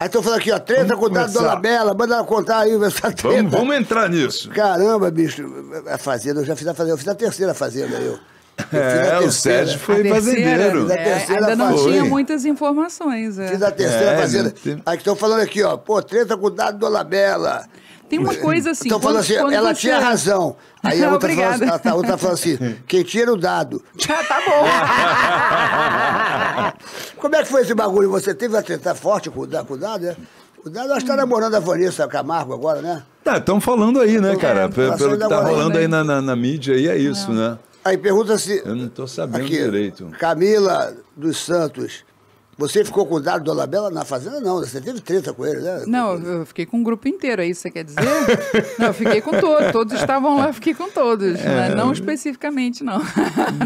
Aí tô falando aqui, ó, treta contada do Dolabella, manda ela contar aí essa treta. Vamos entrar nisso. Caramba, bicho, a Fazenda, eu já fiz a Fazenda, eu fiz a terceira Fazenda, o Sérgio foi fazendeiro. Ainda não tinha muitas informações. Fiz a terceira Fazenda. Aí que estão falando aqui, ó, pô, treta contada do Dolabella. Tem uma coisa assim... Então falando assim, ela tinha razão. Aí a outra falou assim, quem tira o dado. Tá bom. Como é que foi esse bagulho? Você teve a tentar forte com o dado, né? O Dado está namorando a Vanessa Camargo agora, né? Tá, estão falando aí, né, cara? Pelo que tá rolando aí na mídia, aí é isso, né? Aí pergunta se... Eu não tô sabendo direito. Camila dos Santos... Você ficou com o Dado Dolabella na Fazenda? Não, você teve treta com ele, né? Não, eu fiquei com o grupo inteiro, é isso que você quer dizer? Não, eu fiquei com todos, todos estavam lá, eu fiquei com todos, né? Não especificamente, não.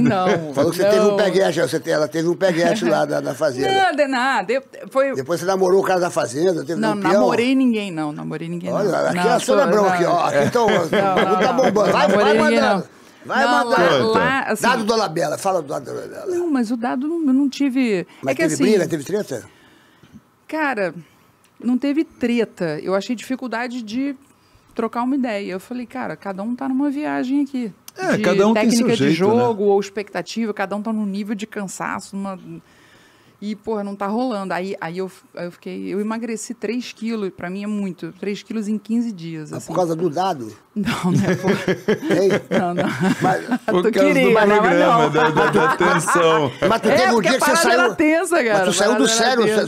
Não. Falou que você teve um peguete, ela teve um peguete lá na Fazenda. Não, nada. Depois você namorou o cara da Fazenda, teve um peão. Não, namorei ninguém, não. Namorei ninguém, não. Olha, aqui é a Sônia Brau, aqui, ó. Então, não tá bombando. Vai mandando. Vai mandar. Assim, Dado Dolabella, fala do Dado Dolabella. Não, mas o Dado eu não tive... Mas é que teve assim, briga, teve treta? Cara, não teve treta. Eu achei dificuldade de trocar uma ideia. Eu falei, cara, cada um tá numa viagem aqui. É, cada um tem seu jeito, técnica de jogo, né? Ou expectativa, cada um tá num nível de cansaço, E, porra, não tá rolando. Aí eu fiquei... Eu emagreci 3 quilos. Pra mim é muito. 3 quilos em 15 dias. Assim. Por causa do Dado? Não, né? Não. Mas, por causa do programa, da tensão. Mas tu teve um dia que você saiu... Tensa, cara. Mas tu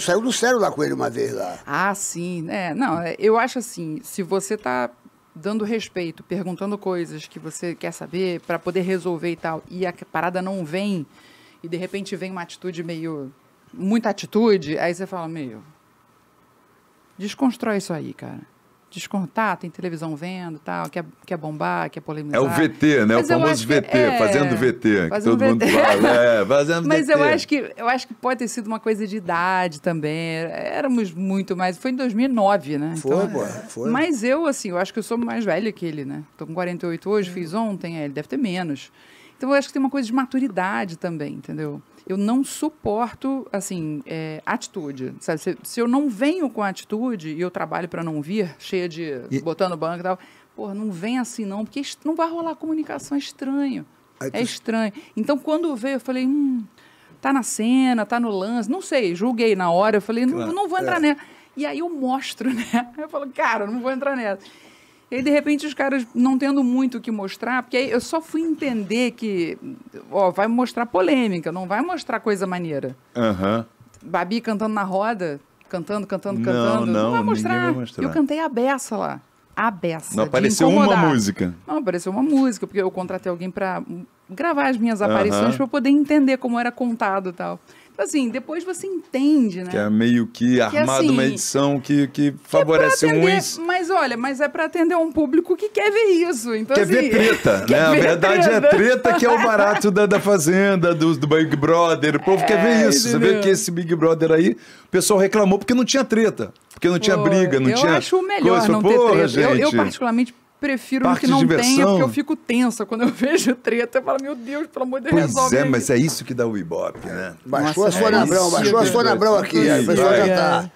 saiu do sério lá com ele uma vez lá. Ah, sim. É, não, eu acho assim, se você tá dando respeito, perguntando coisas que você quer saber pra poder resolver e tal, e a parada não vem, e de repente vem uma atitude meio... muita atitude, aí você fala, desconstrói isso aí, cara. Tá, tem televisão vendo, tal, quer bombar, quer polemizar. É o VT, né? Mas o famoso VT, fazendo VT, que todo mundo fala. Fazendo VT. Mas eu acho que pode ter sido uma coisa de idade também, éramos muito mais, foi em 2009, né? Foi, então, foi. Mas eu, assim, eu acho que eu sou mais velha que ele, né? Tô com 48 hoje, fiz ontem, ele deve ter menos. Então eu acho que tem uma coisa de maturidade também, entendeu? Eu não suporto, assim, atitude. Sabe? Se eu não venho com atitude e eu trabalho para não vir, cheia de... botando banco e tal, porra, não vem assim não, porque não vai rolar comunicação, é estranho. É estranho. Então, quando veio, eu falei, tá na cena, tá no lance, não sei, julguei na hora, eu falei, não vou entrar nessa. E aí eu mostro, né? Eu falo, cara, não vou entrar nessa. E aí, de repente, os caras não tendo muito o que mostrar, porque aí eu só fui entender que, ó, vai mostrar polêmica, não vai mostrar coisa maneira. Babi cantando na roda, cantando. Não vai mostrar. Eu cantei a beça lá. A beça. Não apareceu uma música. Não, apareceu uma música, porque eu contratei alguém pra gravar as minhas aparições pra eu poder entender como era contado e tal. Assim, depois você entende, né? Que é meio que armado assim, uma edição que favorece uns. Mas olha, mas é pra atender um público que quer ver isso. Então, quer assim, ver treta, né? A verdade é a treta que é o barato da Fazenda, do Big Brother. O povo quer ver isso. Entendeu? Você vê que esse Big Brother aí, o pessoal reclamou porque não tinha treta. Porque não tinha briga, não tinha... Eu acho melhor coisa, não ter treta. Gente, eu particularmente... prefiro que não tenha, porque eu fico tensa quando eu vejo treta. Eu falo, meu Deus, pelo amor de Deus, resolve. Pois é, mas é isso que dá o Ibope, né? Baixou a Sônia Brau aqui. A pessoa já tá...